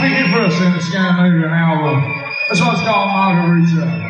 big difference in the Scandinavian album. That's why it's called Margarita.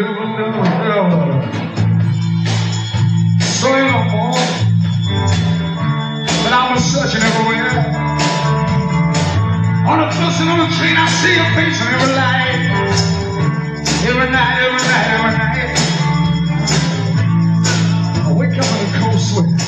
Soy loco, but I was searching everywhere. On a bus and on a train, I see your face in every light. Every night, every night, every night. I wake up in a cold sweat.